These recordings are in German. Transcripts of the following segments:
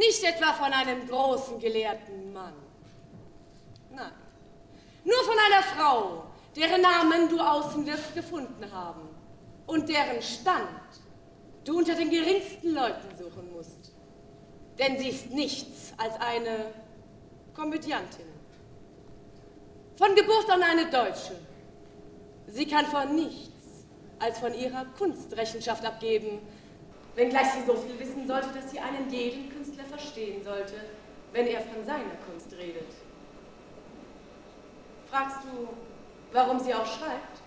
Nicht etwa von einem großen, gelehrten Mann. Nein, nur von einer Frau, deren Namen du außen wirst gefunden haben und deren Stand du unter den geringsten Leuten suchen musst. Denn sie ist nichts als eine Komödiantin. Von Geburt an eine Deutsche. Sie kann von nichts als von ihrer Kunst Rechenschaft abgeben, wenngleich sie so viel wissen sollte, dass sie einen jeden Künstler verstehen sollte, wenn er von seiner Kunst redet. Fragst du, warum sie auch schreibt?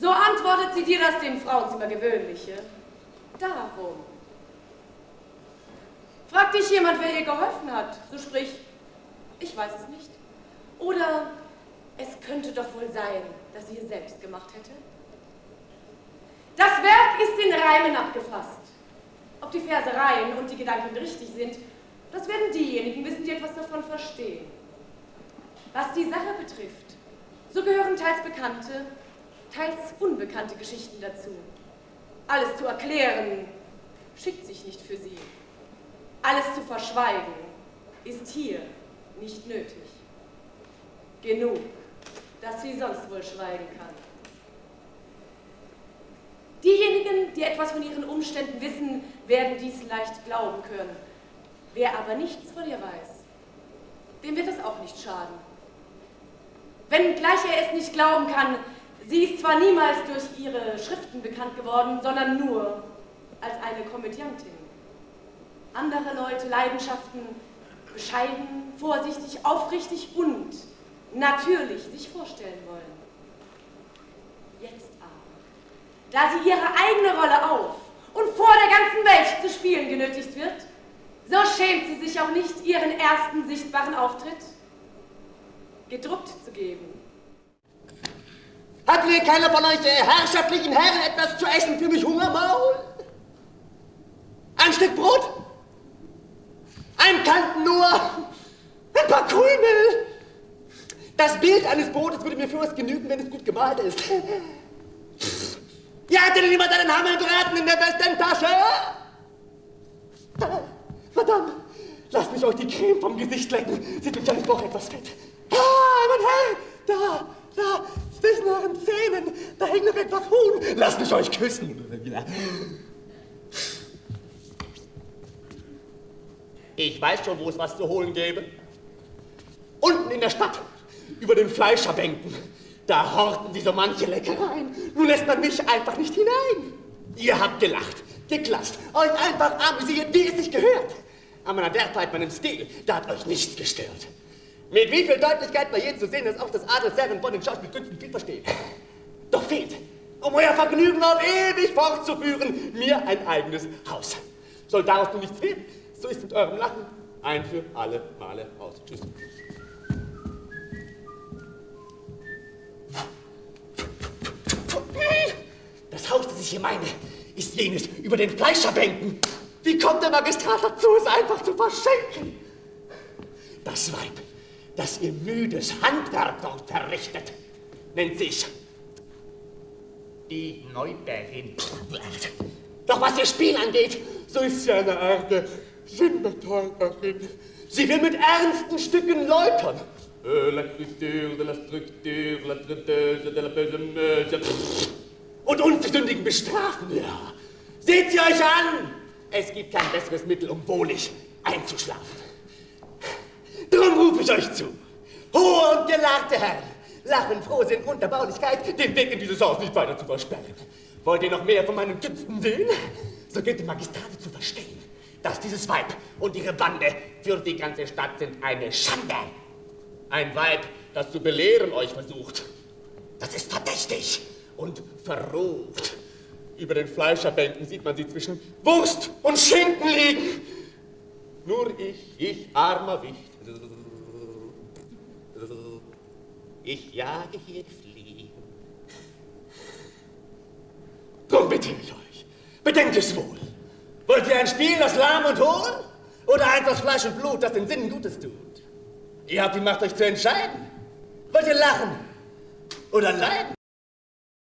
So antwortet sie dir das dem Frauenzimmer Gewöhnliche. Darum. Fragt dich jemand, wer ihr geholfen hat, so sprich, ich weiß es nicht. Oder es könnte doch wohl sein, dass sie es selbst gemacht hätte. Das Werk ist in Reimen abgefasst. Ob die Verse rein und die Gedanken richtig sind, das werden diejenigen wissen, die etwas davon verstehen. Was die Sache betrifft, so gehören teils bekannte, teils unbekannte Geschichten dazu. Alles zu erklären, schickt sich nicht für sie. Alles zu verschweigen, ist hier nicht nötig. Genug, dass sie sonst wohl schweigen kann. Diejenigen, die etwas von ihren Umständen wissen, werden dies leicht glauben können. Wer aber nichts von ihr weiß, dem wird es auch nicht schaden. Wenngleich er es nicht glauben kann, sie ist zwar niemals durch ihre Schriften bekannt geworden, sondern nur als eine Komödiantin. Andere Leute, Leidenschaften, bescheiden, vorsichtig, aufrichtig und natürlich sich vorstellen wollen. Jetzt aber, da sie ihre eigene Rolle auf und vor der ganzen Welt zu spielen genötigt wird, so schämt sie sich auch nicht, ihren ersten sichtbaren Auftritt gedruckt zu geben. Hat mir keiner von euch herrschaftlichen Herren etwas zu essen für mich Hungermaul? Ein Stück Brot? Ein Kanten nur? Ein paar Krümel? Das Bild eines Brotes würde mir für was genügen, wenn es gut gemalt ist. Ja, hatte denn jemand einen Hammelbraten in der Westentasche? Verdammt, lasst mich euch die Creme vom Gesicht lecken. Sieht mich an den Bauch etwas fett. Ah, mein Herr, da, zwischen euren Zähnen, da hängt noch etwas Huhn. Lasst mich euch küssen. Ja. Ich weiß schon, wo es was zu holen gäbe. Unten in der Stadt, über den Fleischerbänken, da horten sie so manche Leckereien. Nun lässt man mich einfach nicht hinein. Ihr habt gelacht, geklatscht, euch einfach amüsiert, wie es sich gehört. An meiner Wertheit, meinem Stil, da hat euch nichts gestört. Mit wie viel Deutlichkeit war jedem zu sehen, dass auch das Adelsherren von den Schauspielkünsten viel versteht. Doch fehlt, um euer Vergnügen auf ewig fortzuführen, mir ein eigenes Haus. Soll daraus nun nichts werden, so ist mit eurem Lachen ein für alle Male aus. Tschüss. Das Haus, das ich hier meine, ist jenes über den Fleischerbänken. Wie kommt der Magistrat dazu, es einfach zu verschenken? Das Weib, das ihr müdes Handwerk dort verrichtet, nennt sich die Neuberin. Doch was ihr Spiel angeht, so ist sie eine Erde Sinnbetäuberin. Sie will mit ernsten Stücken läutern. Und Unversündigen bestrafen, ja. Seht sie euch an! Es gibt kein besseres Mittel, um wohlig einzuschlafen. Drum rufe ich euch zu. Hohe und gelachte Herren, Lachen, Frohsinn und Erbaulichkeit, den Weg in dieses Haus nicht weiter zu versperren. Wollt ihr noch mehr von meinen Künsten sehen? So gebt dem Magistrate zu verstehen, dass dieses Weib und ihre Bande für die ganze Stadt sind eine Schande. Ein Weib, das zu belehren euch versucht. Das ist verdächtig und verrucht. Über den Fleischerbänken sieht man sie zwischen Wurst und Schinken liegen. Nur ich armer Wicht. Ich jage hier Fliegen. Drum bitte ich euch, bedenkt es wohl. Wollt ihr ein Spiel, das lahm und hohl? Oder eins aus Fleisch und Blut, das den Sinnen Gutes tut? Ihr habt die Macht, euch zu entscheiden. Wollt ihr lachen oder leiden?